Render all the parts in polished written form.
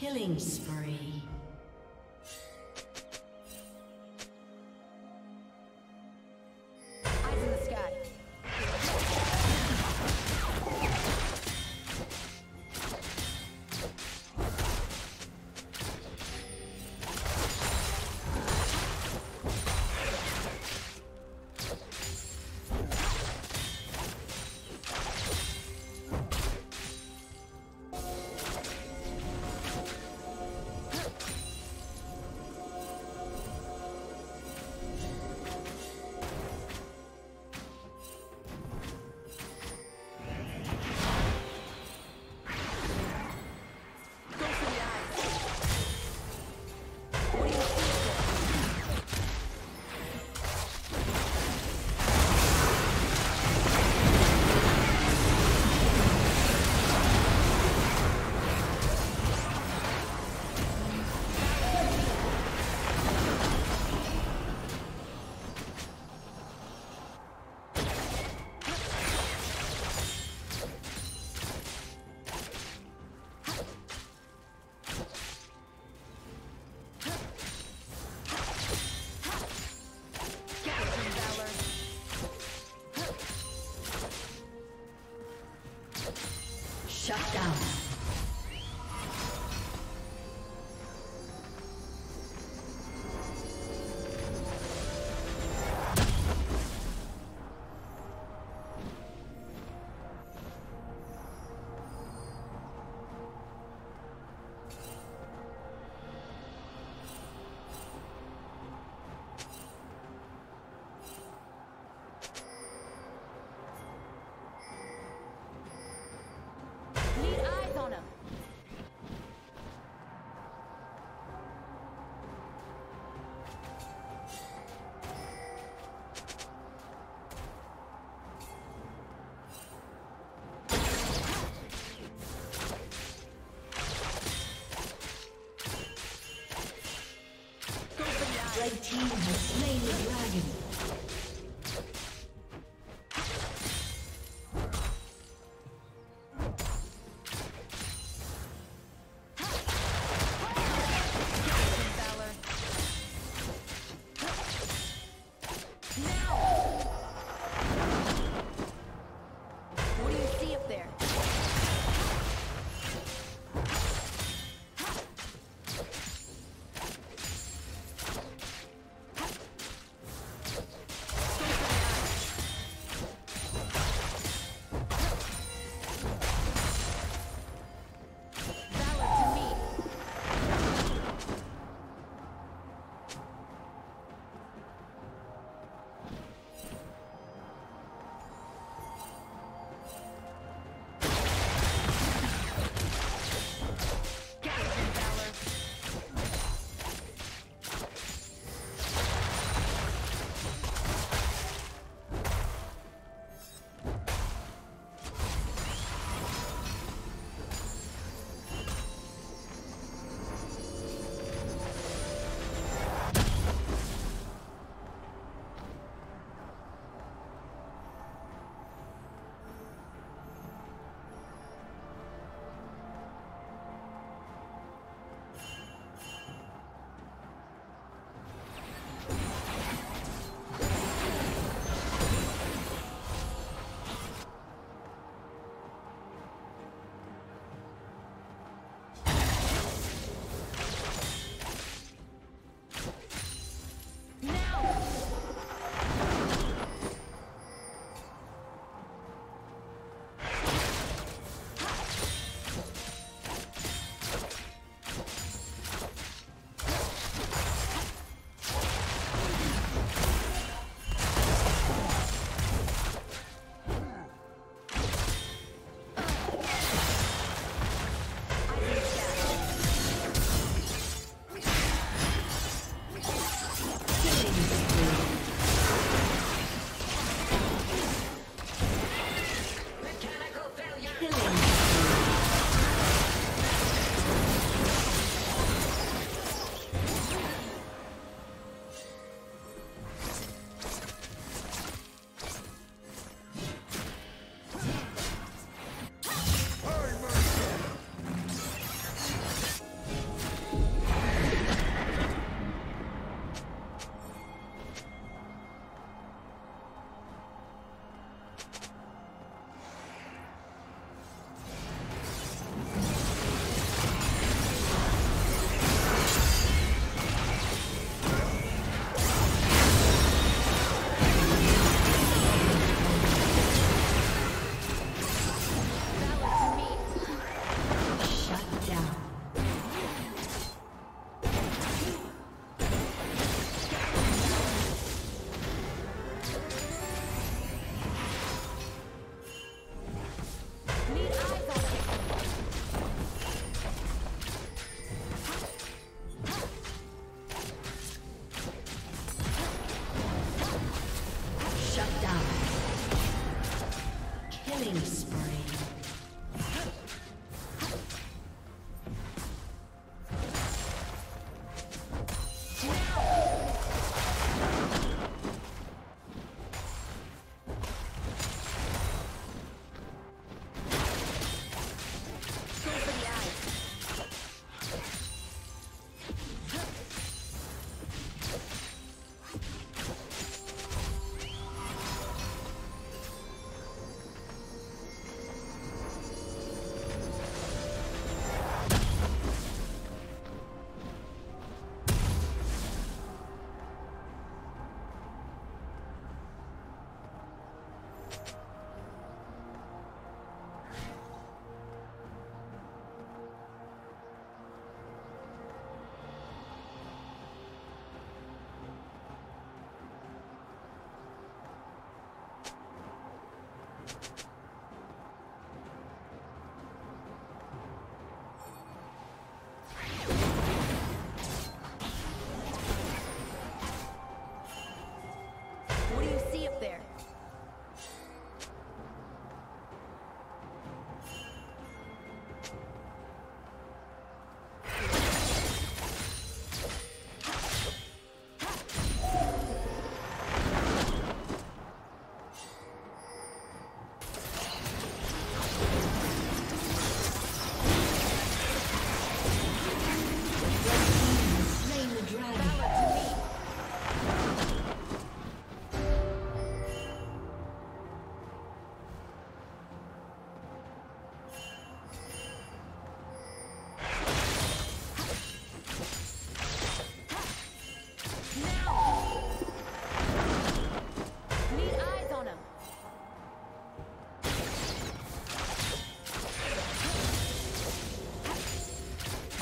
Killing spree. Eyes in the sky. Shut down.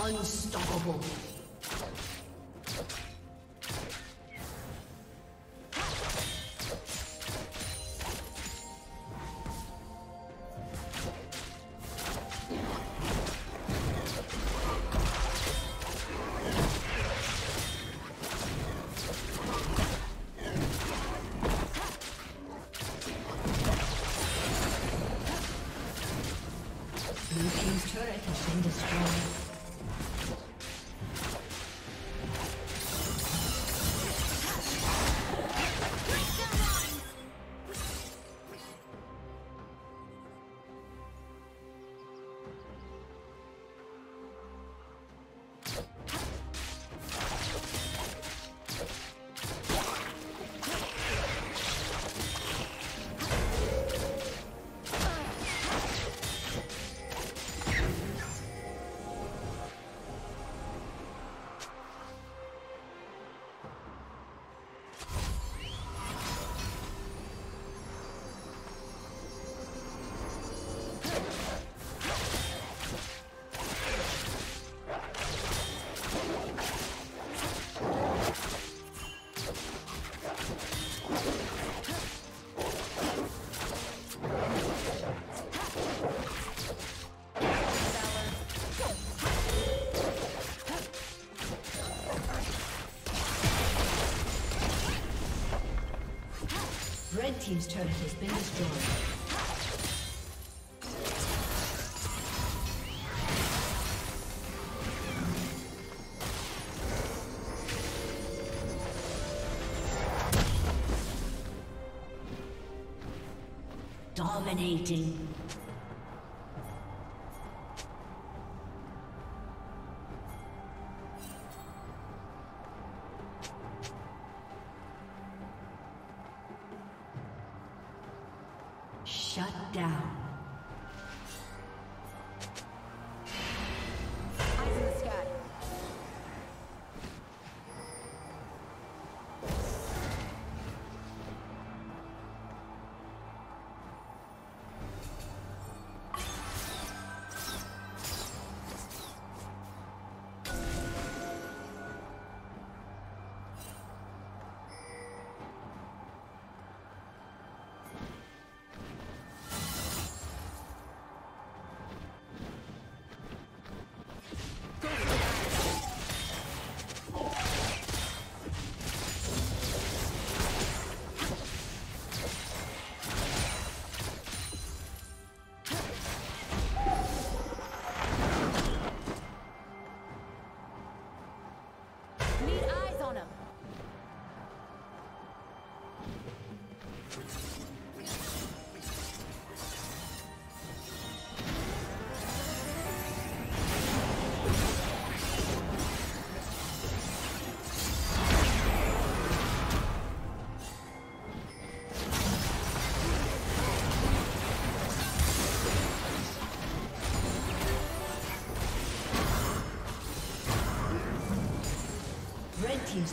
Unstoppable. Red team's turret has been destroyed. Dominating. Shut down. Team's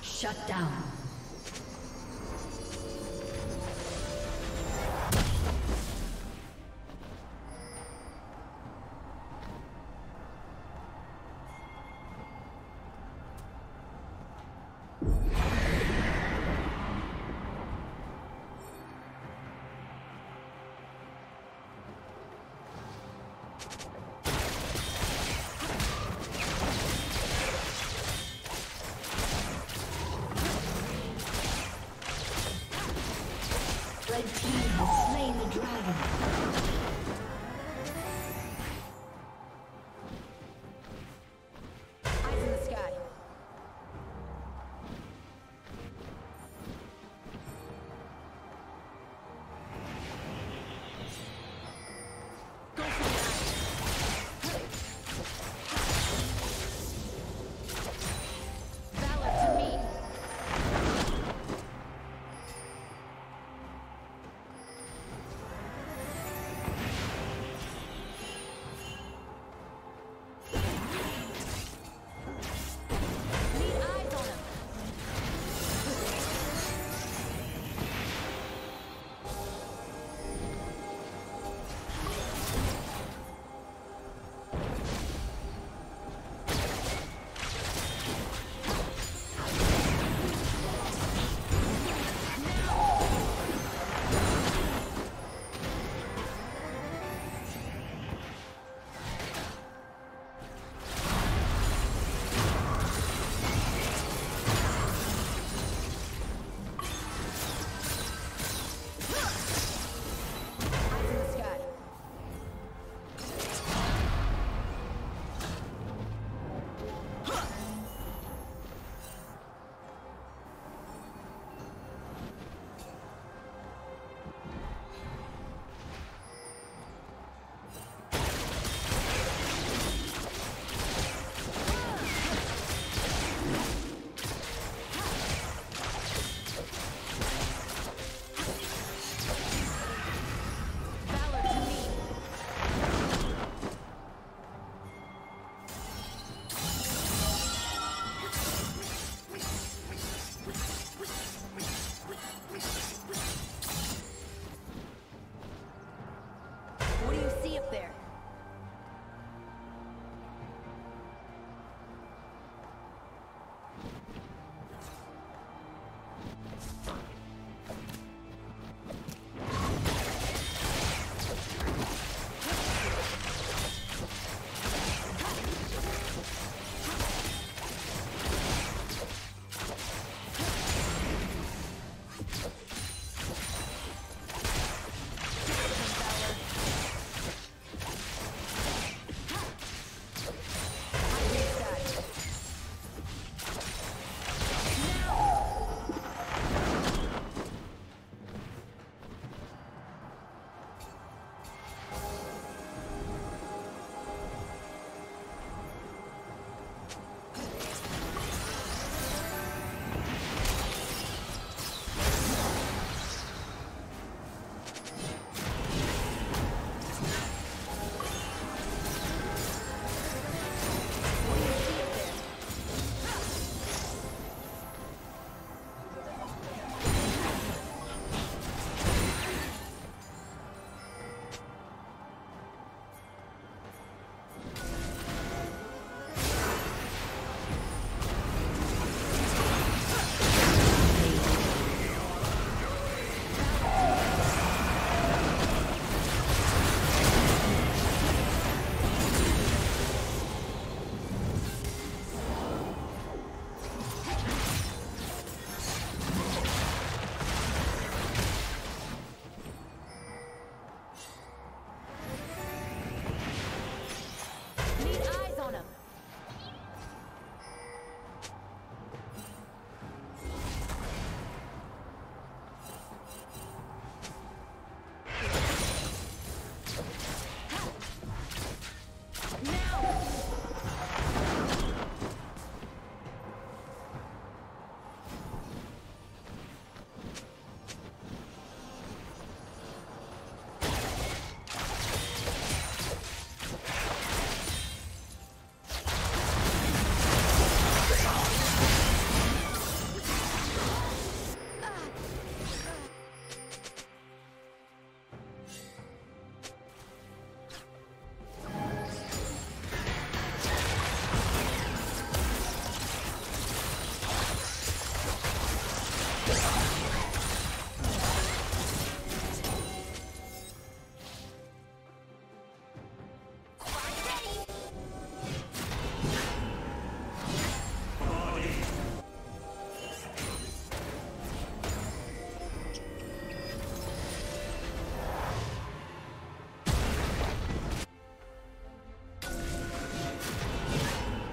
Shut down.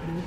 Blue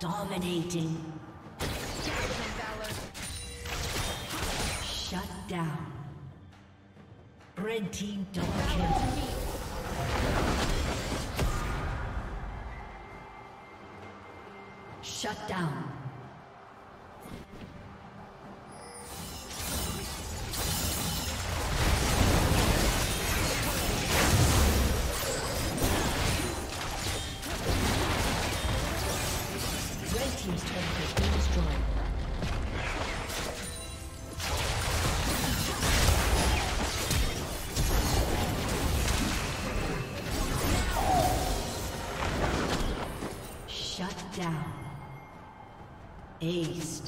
Dominating. Shut down. Red team double kill. Shut down. Aced.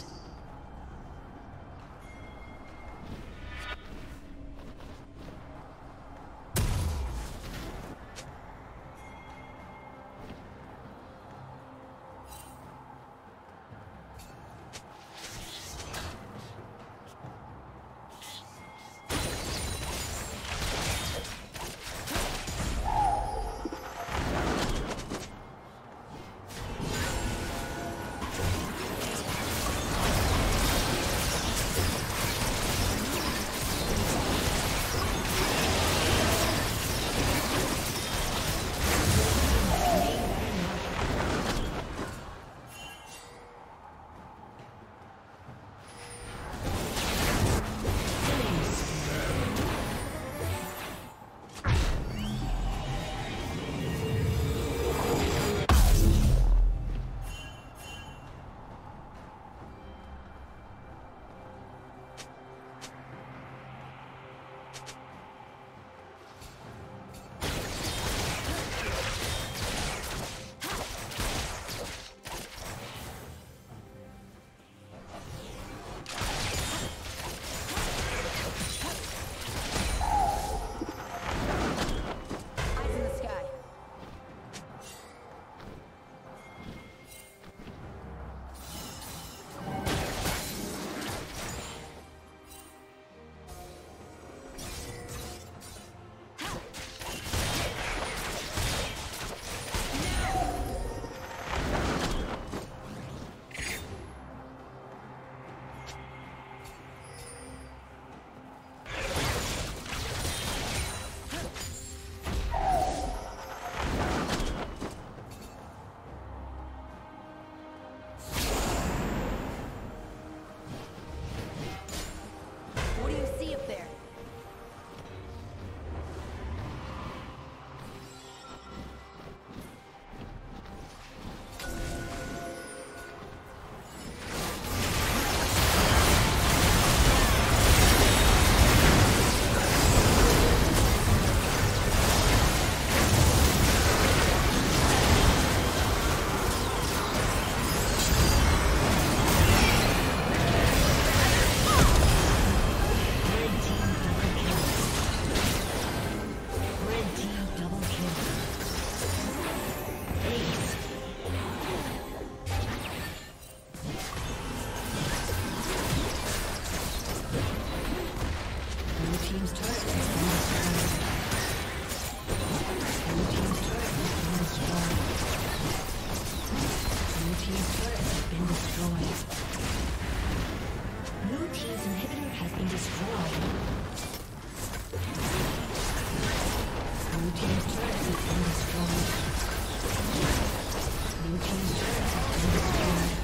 Blue team's turret has been destroyed.